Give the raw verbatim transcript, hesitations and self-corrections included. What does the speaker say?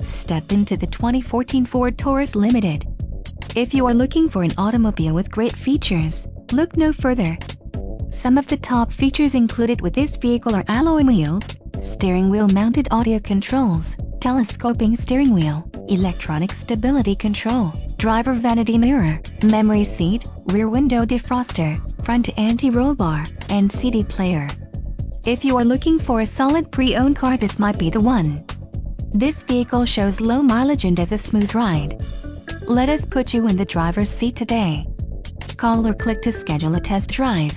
Step into the twenty fourteen Ford Taurus Limited. If you are looking for an automobile with great features, look no further. Some of the top features included with this vehicle are alloy wheels, steering wheel mounted audio controls, telescoping steering wheel, electronic stability control, driver vanity mirror, memory seat, rear window defroster, front anti-roll bar, and C D player. If you are looking for a solid pre-owned car, this might be the one. This vehicle shows low mileage and has a smooth ride. Let us put you in the driver's seat today. Call or click to schedule a test drive.